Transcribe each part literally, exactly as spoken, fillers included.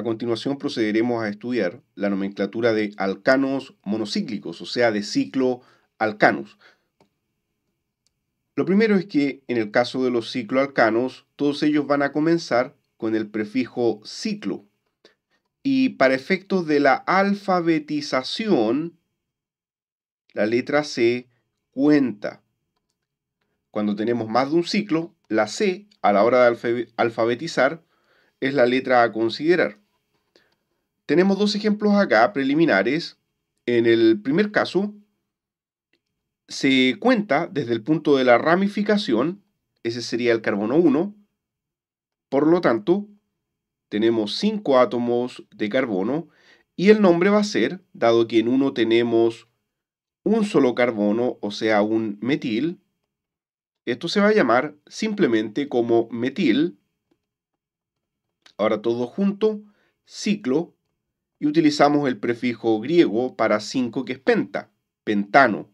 A continuación procederemos a estudiar la nomenclatura de alcanos monocíclicos, o sea, de cicloalcanos. Lo primero es que en el caso de los cicloalcanos, todos ellos van a comenzar con el prefijo ciclo. Y para efectos de la alfabetización, la letra C cuenta. Cuando tenemos más de un ciclo, la C, a la hora de alfabetizar, es la letra a considerar. Tenemos dos ejemplos acá, preliminares. En el primer caso, se cuenta desde el punto de la ramificación, ese sería el carbono uno. Por lo tanto, tenemos cinco átomos de carbono y el nombre va a ser, dado que en uno tenemos un solo carbono, o sea, un metil, esto se va a llamar simplemente como metil, ahora todo junto, ciclo, y utilizamos el prefijo griego para cinco que es penta, pentano.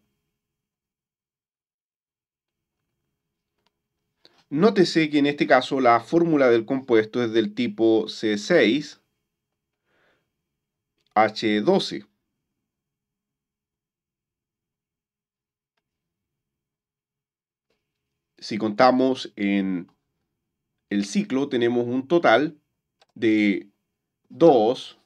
Nótese que en este caso la fórmula del compuesto es del tipo C seis H doce. Si contamos en el ciclo, tenemos un total de dos,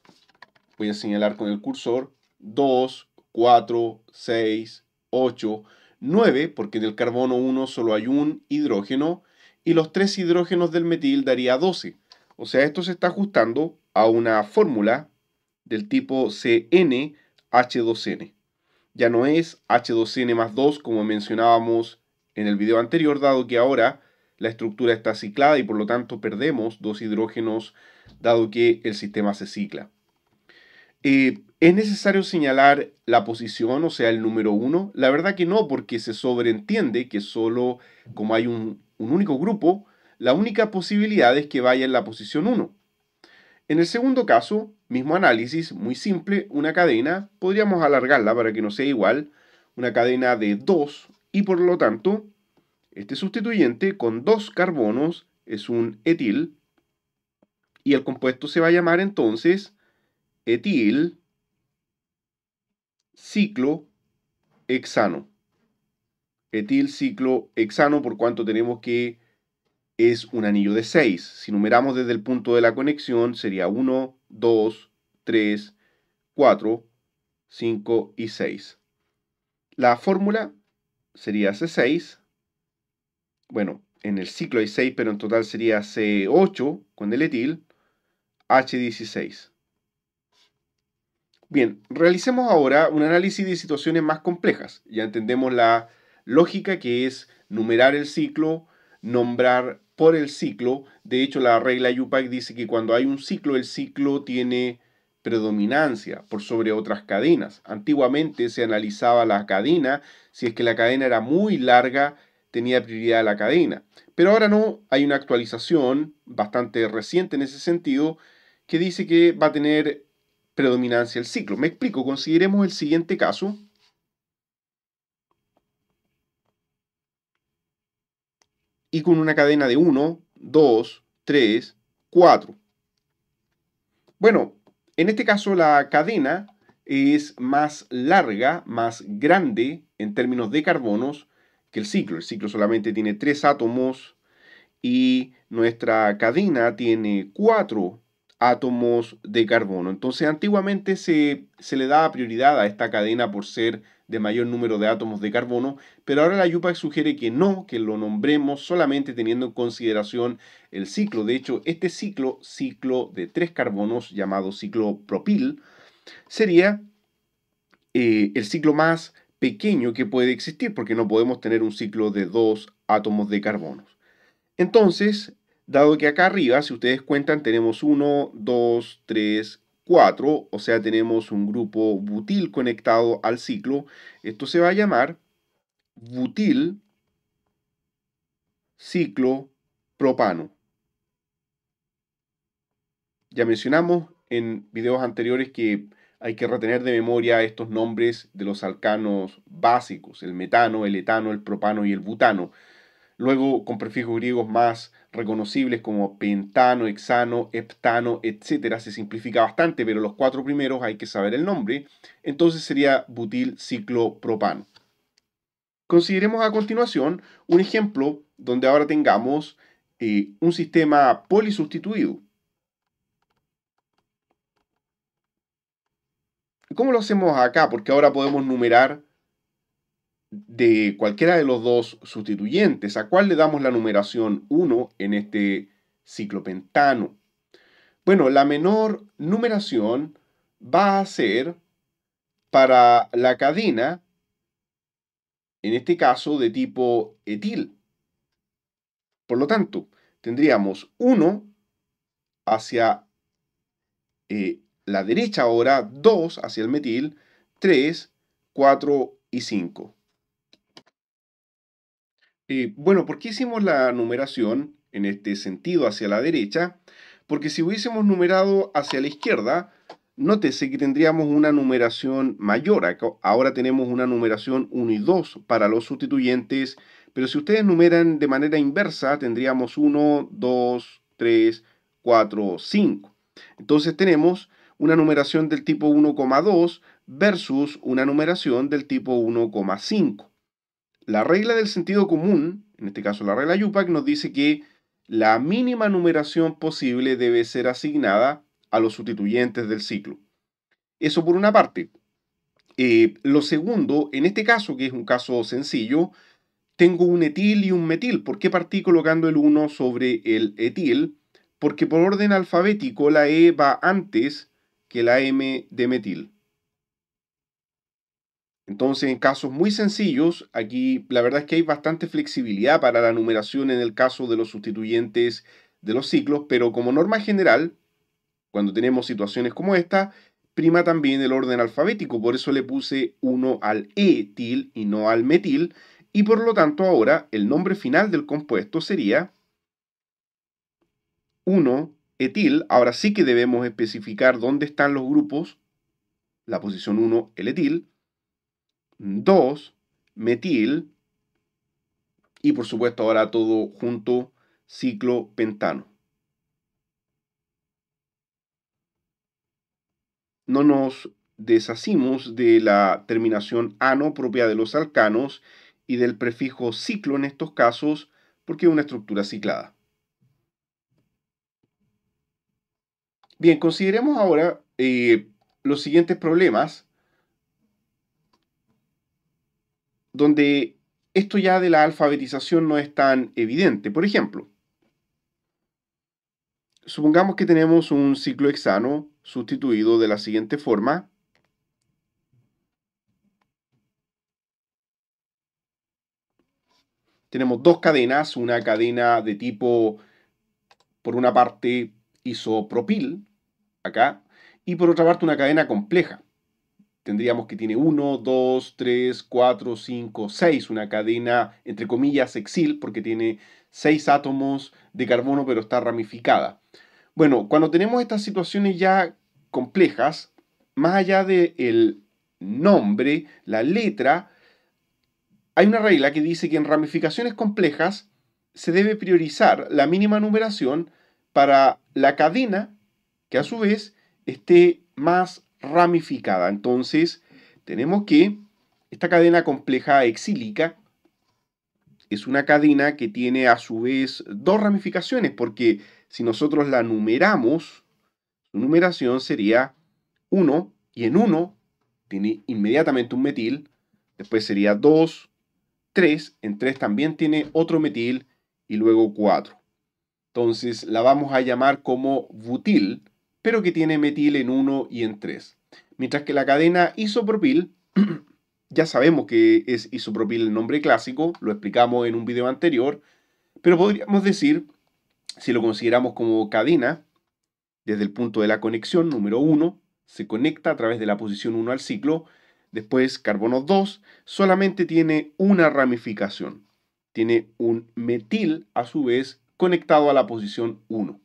voy a señalar con el cursor, dos, cuatro, seis, ocho, nueve, porque en el carbono uno solo hay un hidrógeno, y los tres hidrógenos del metil daría doce. O sea, esto se está ajustando a una fórmula del tipo C N H dos N. Ya no es H dos N más dos como mencionábamos en el video anterior, dado que ahora la estructura está ciclada y por lo tanto perdemos dos hidrógenos, dado que el sistema se cicla. Eh, ¿Es necesario señalar la posición, o sea, el número uno? La verdad que no, porque se sobreentiende que solo como hay un un único grupo, la única posibilidad es que vaya en la posición uno. En el segundo caso, mismo análisis, muy simple, una cadena, podríamos alargarla para que no sea igual, una cadena de dos, y por lo tanto, este sustituyente con dos carbonos es un etil, y el compuesto se va a llamar entonces etil ciclohexano. Etil ciclohexano, por cuanto tenemos que es un anillo de seis. Si numeramos desde el punto de la conexión, sería uno, dos, tres, cuatro, cinco y seis. La fórmula sería C seis. Bueno, en el ciclo hay seis, pero en total sería C ocho con el etil, H dieciséis. Bien, realicemos ahora un análisis de situaciones más complejas. Ya entendemos la lógica, que es numerar el ciclo, nombrar por el ciclo. De hecho, la regla I U P A C dice que cuando hay un ciclo, el ciclo tiene predominancia por sobre otras cadenas. Antiguamente se analizaba la cadena, si es que la cadena era muy larga, tenía prioridad la cadena. Pero ahora no, hay una actualización bastante reciente en ese sentido, que dice que va a tener predominancia el ciclo. Me explico, consideremos el siguiente caso. Y con una cadena de uno, dos, tres, cuatro. Bueno, en este caso la cadena es más larga, más grande en términos de carbonos que el ciclo. El ciclo solamente tiene tres átomos y nuestra cadena tiene cuatro átomos de carbono. Entonces, antiguamente se, se le daba prioridad a esta cadena por ser de mayor número de átomos de carbono, pero ahora la I U P A C sugiere que no, que lo nombremos solamente teniendo en consideración el ciclo. De hecho, este ciclo, ciclo de tres carbonos, llamado ciclo propil, sería eh, el ciclo más pequeño que puede existir, porque no podemos tener un ciclo de dos átomos de carbono. Entonces, dado que acá arriba, si ustedes cuentan, tenemos uno, dos, tres, cuatro, o sea, tenemos un grupo butil conectado al ciclo. Esto se va a llamar butil ciclopropano. Ya mencionamos en videos anteriores que hay que retener de memoria estos nombres de los alcanos básicos, el metano, el etano, el propano y el butano. luego con prefijos griegos más reconocibles como pentano, hexano, heptano, etcétera. Se simplifica bastante, pero los cuatro primeros hay que saber el nombre. Entonces sería butil ciclopropano. Consideremos a continuación un ejemplo donde ahora tengamos eh, un sistema polisustituido. ¿Cómo lo hacemos acá? Porque ahora podemos numerar de cualquiera de los dos sustituyentes. ¿A cuál le damos la numeración uno en este ciclopentano? Bueno, la menor numeración va a ser para la cadena, en este caso de tipo etil. Por lo tanto, tendríamos uno hacia eh, la derecha ahora, dos hacia el metil, tres, cuatro y cinco. Eh, bueno, ¿por qué hicimos la numeración en este sentido hacia la derecha? Porque si hubiésemos numerado hacia la izquierda, nótese que tendríamos una numeración mayor. Ahora tenemos una numeración uno y dos para los sustituyentes, pero si ustedes numeran de manera inversa, tendríamos uno, dos, tres, cuatro, cinco. Entonces tenemos una numeración del tipo uno coma dos versus una numeración del tipo uno coma cinco. La regla del sentido común, en este caso la regla I U P A C, nos dice que la mínima numeración posible debe ser asignada a los sustituyentes del ciclo. Eso por una parte. Eh, lo segundo, en este caso, que es un caso sencillo, tengo un etil y un metil. ¿Por qué partí colocando el uno sobre el etil? Porque por orden alfabético la E va antes que la M de metil. Entonces, en casos muy sencillos, aquí la verdad es que hay bastante flexibilidad para la numeración en el caso de los sustituyentes de los ciclos, pero como norma general, cuando tenemos situaciones como esta, prima también el orden alfabético. Por eso le puse uno al etil y no al metil. Y por lo tanto ahora el nombre final del compuesto sería uno etil. Ahora sí que debemos especificar dónde están los grupos. La posición uno, el etil. dos, metil. Y por supuesto ahora todo junto, ciclopentano. No nos deshacimos de la terminación ano propia de los alcanos y del prefijo ciclo en estos casos porque es una estructura ciclada. Bien, consideremos ahora eh, los siguientes problemas donde esto ya de la alfabetización no es tan evidente. Por ejemplo, supongamos que tenemos un ciclohexano sustituido de la siguiente forma. Tenemos dos cadenas, una cadena de tipo, por una parte, isopropil, acá, y por otra parte una cadena compleja. Tendríamos que tiene uno, dos, tres, cuatro, cinco, seis, una cadena, entre comillas, hexil, porque tiene seis átomos de carbono, pero está ramificada. Bueno, cuando tenemos estas situaciones ya complejas, más allá del nombre, la letra, hay una regla que dice que en ramificaciones complejas se debe priorizar la mínima numeración para la cadena que a su vez esté más ramificada. Entonces, tenemos que esta cadena compleja hexílica es una cadena que tiene a su vez dos ramificaciones, porque si nosotros la numeramos, su numeración sería uno, y en uno tiene inmediatamente un metil, después sería dos, tres, en tres también tiene otro metil, y luego cuatro. Entonces la vamos a llamar como butil, pero que tiene metil en uno y en tres. Mientras que la cadena isopropil, ya sabemos que es isopropil el nombre clásico, lo explicamos en un video anterior, pero podríamos decir, si lo consideramos como cadena, desde el punto de la conexión, número uno, se conecta a través de la posición uno al ciclo, después carbono dos, solamente tiene una ramificación, tiene un metil a su vez conectado a la posición uno.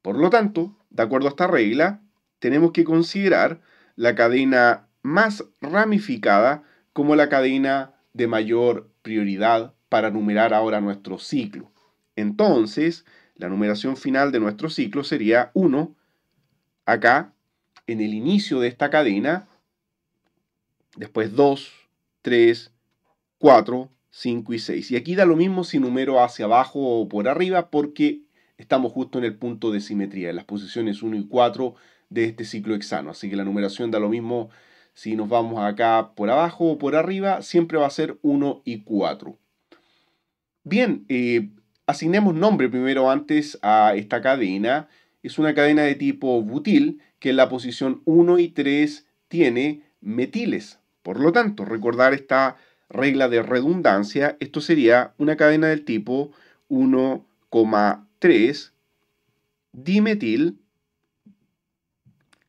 Por lo tanto, de acuerdo a esta regla, tenemos que considerar la cadena más ramificada como la cadena de mayor prioridad para numerar ahora nuestro ciclo. Entonces, la numeración final de nuestro ciclo sería uno, acá, en el inicio de esta cadena, después dos, tres, cuatro, cinco y seis. Y aquí da lo mismo si numero hacia abajo o por arriba, porque estamos justo en el punto de simetría, en las posiciones uno y cuatro de este ciclo hexano. Así que la numeración da lo mismo si nos vamos acá por abajo o por arriba, siempre va a ser uno y cuatro. Bien, eh, asignemos nombre primero antes a esta cadena. Es una cadena de tipo butil, que en la posición uno y tres tiene metiles. Por lo tanto, recordar esta regla de redundancia, esto sería una cadena del tipo uno coma tres dimetil.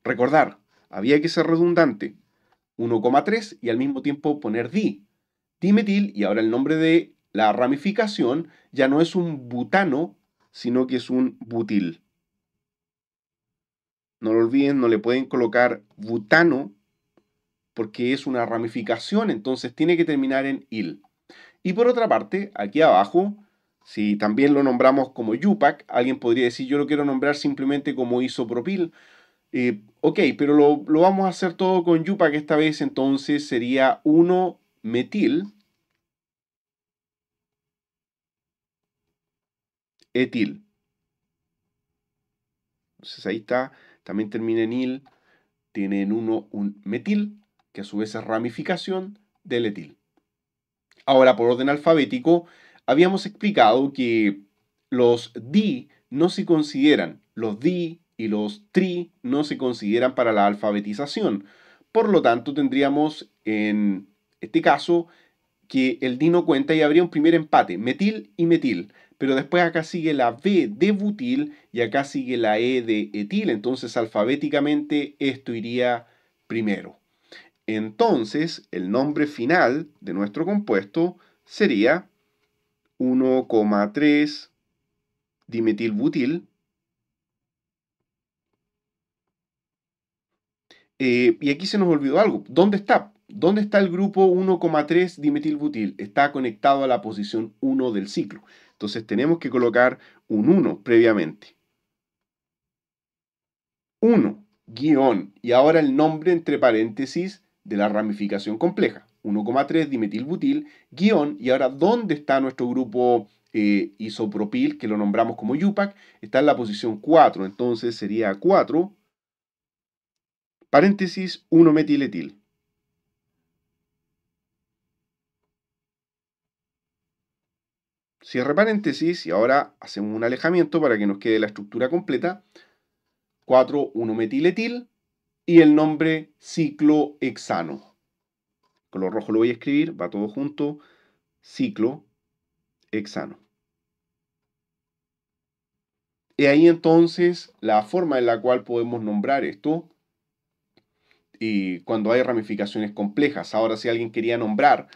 Recordar, había que ser redundante, uno coma tres y al mismo tiempo poner di, dimetil, y ahora el nombre de la ramificación ya no es un butano, sino que es un butil. No lo olviden, no le pueden colocar butano porque es una ramificación, entonces tiene que terminar en il. Y por otra parte, aquí abajo, si también lo nombramos como I U P A C, alguien podría decir, yo lo quiero nombrar simplemente como isopropil. Eh, ok, pero lo, lo vamos a hacer todo con I U P A C esta vez, entonces sería uno metil etil. Entonces ahí está, también termina en il, tiene en uno un metil, que a su vez es ramificación del etil. Ahora, por orden alfabético, habíamos explicado que los di no se consideran, los di y los tri no se consideran para la alfabetización. Por lo tanto, tendríamos en este caso que el di no cuenta y habría un primer empate, metil y metil. Pero después acá sigue la B de butil y acá sigue la E de etil. Entonces, alfabéticamente, esto iría primero. Entonces, el nombre final de nuestro compuesto sería uno coma tres dimetilbutil. Eh, y aquí se nos olvidó algo. ¿Dónde está? ¿Dónde está el grupo uno coma tres dimetilbutil? Está conectado a la posición uno del ciclo. Entonces tenemos que colocar un uno previamente. uno, guión, y ahora el nombre entre paréntesis de la ramificación compleja. uno coma tres dimetilbutil, guión, y ahora ¿dónde está nuestro grupo eh, isopropil, que lo nombramos como I U P A C? Está en la posición cuatro, entonces sería cuatro, paréntesis, uno metiletil. Cierre paréntesis, y ahora hacemos un alejamiento para que nos quede la estructura completa. cuatro, uno metiletil, y el nombre ciclohexano. Color rojo lo voy a escribir, va todo junto, ciclohexano. Y ahí entonces la forma en la cual podemos nombrar esto y cuando hay ramificaciones complejas. Ahora, si alguien quería nombrar,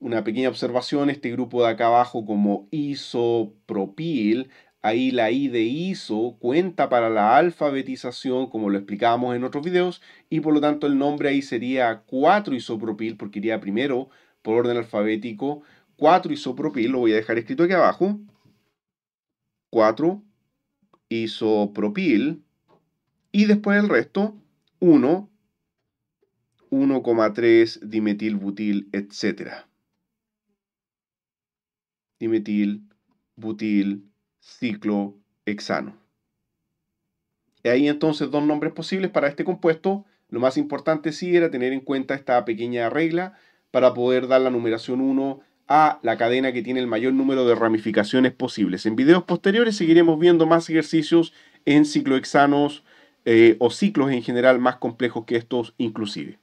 una pequeña observación, este grupo de acá abajo como isopropil, ahí la I de iso cuenta para la alfabetización, como lo explicábamos en otros videos, y por lo tanto el nombre ahí sería cuatro isopropil, porque iría primero por orden alfabético. cuatro isopropil, lo voy a dejar escrito aquí abajo. cuatro isopropil. Y después el resto, uno, uno coma tres dimetilbutil, etcétera. Dimetilbutil, ciclohexano. Y ahí entonces dos nombres posibles para este compuesto. Lo más importante sí era tener en cuenta esta pequeña regla para poder dar la numeración uno a la cadena que tiene el mayor número de ramificaciones posibles. En videos posteriores seguiremos viendo más ejercicios en ciclohexanos eh, o ciclos en general más complejos que estos inclusive.